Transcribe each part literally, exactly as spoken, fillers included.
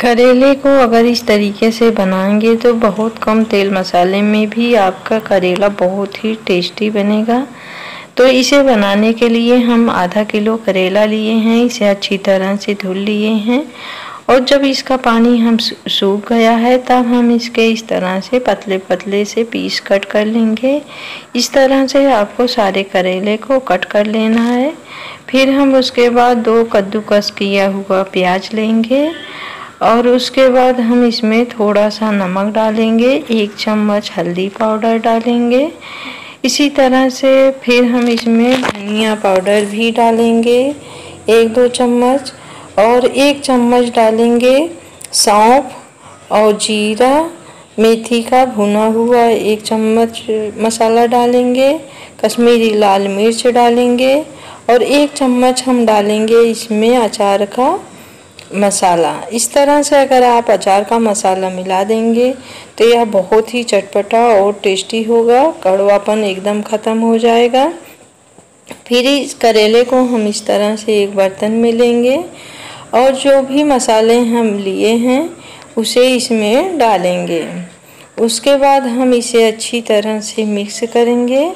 करेले को अगर इस तरीके से बनाएंगे तो बहुत कम तेल मसाले में भी आपका करेला बहुत ही टेस्टी बनेगा। तो इसे बनाने के लिए हम आधा किलो करेला लिए हैं, इसे अच्छी तरह से धुल लिए हैं और जब इसका पानी हम सूख गया है तब हम इसके इस तरह से पतले पतले से पीस कट कर लेंगे। इस तरह से आपको सारे करेले को कट कर लेना है। फिर हम उसके बाद दो कद्दूकस किया हुआ प्याज लेंगे और उसके बाद हम इसमें थोड़ा सा नमक डालेंगे, एक चम्मच हल्दी पाउडर डालेंगे। इसी तरह से फिर हम इसमें धनिया पाउडर भी डालेंगे एक दो चम्मच और एक चम्मच डालेंगे सौंफ और जीरा, मेथी का भुना हुआ एक चम्मच मसाला डालेंगे, कश्मीरी लाल मिर्च डालेंगे और एक चम्मच हम डालेंगे इसमें अचार का मसाला। इस तरह से अगर आप अचार का मसाला मिला देंगे तो यह बहुत ही चटपटा और टेस्टी होगा, कड़वापन एकदम ख़त्म हो जाएगा। फिर इस करेले को हम इस तरह से एक बर्तन में लेंगे और जो भी मसाले हम लिए हैं उसे इसमें डालेंगे। उसके बाद हम इसे अच्छी तरह से मिक्स करेंगे।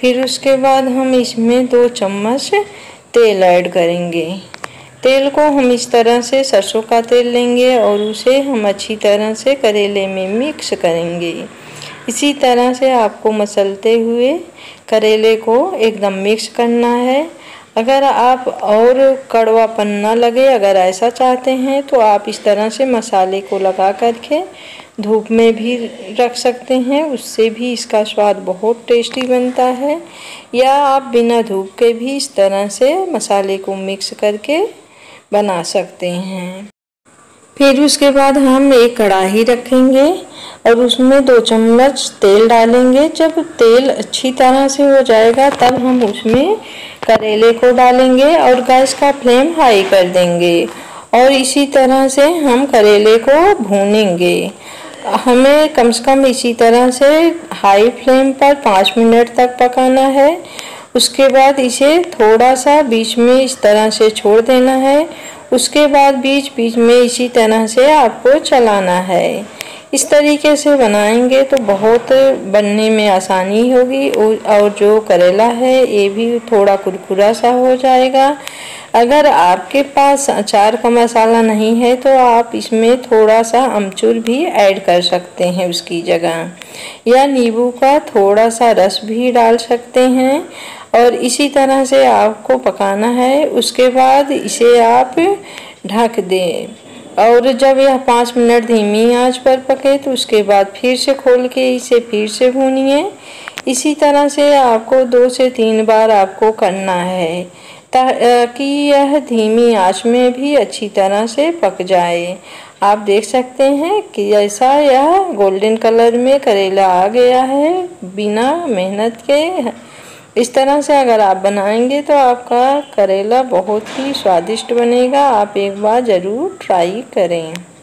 फिर उसके बाद हम इसमें दो चम्मच तेल ऐड करेंगे। तेल को हम इस तरह से सरसों का तेल लेंगे और उसे हम अच्छी तरह से करेले में मिक्स करेंगे। इसी तरह से आपको मसलते हुए करेले को एकदम मिक्स करना है। अगर आप और कड़वापन ना लगे, अगर ऐसा चाहते हैं तो आप इस तरह से मसाले को लगा करके धूप में भी रख सकते हैं, उससे भी इसका स्वाद बहुत टेस्टी बनता है। या आप बिना धूप के भी इस तरह से मसाले को मिक्स करके बना सकते हैं। फिर उसके बाद हम एक कढ़ाही रखेंगे और उसमें दो चम्मच तेल डालेंगे। जब तेल अच्छी तरह से हो जाएगा तब हम उसमें करेले को डालेंगे और गैस का फ्लेम हाई कर देंगे और इसी तरह से हम करेले को भूनेंगे। हमें कम से कम इसी तरह से हाई फ्लेम पर पाँच मिनट तक पकाना है। उसके बाद इसे थोड़ा सा बीच में इस तरह से छोड़ देना है। उसके बाद बीच बीच में इसी तरह से आपको चलाना है। इस तरीके से बनाएंगे तो बहुत बनने में आसानी होगी और जो करेला है ये भी थोड़ा कुरकुरा सा हो जाएगा। अगर आपके पास अचार का मसाला नहीं है तो आप इसमें थोड़ा सा अमचूर भी ऐड कर सकते हैं उसकी जगह, या नींबू का थोड़ा सा रस भी डाल सकते हैं और इसी तरह से आपको पकाना है। उसके बाद इसे आप ढक दें और जब यह पाँच मिनट धीमी आंच पर पके तो उसके बाद फिर से खोल के इसे फिर से भूनिए। इसी तरह से आपको दो से तीन बार आपको करना है ताकि यह धीमी आंच में भी अच्छी तरह से पक जाए। आप देख सकते हैं कि ऐसा यह गोल्डन कलर में करेला आ गया है बिना मेहनत के। इस तरह से अगर आप बनाएंगे तो आपका करेला बहुत ही स्वादिष्ट बनेगा। आप एक बार ज़रूर ट्राई करें।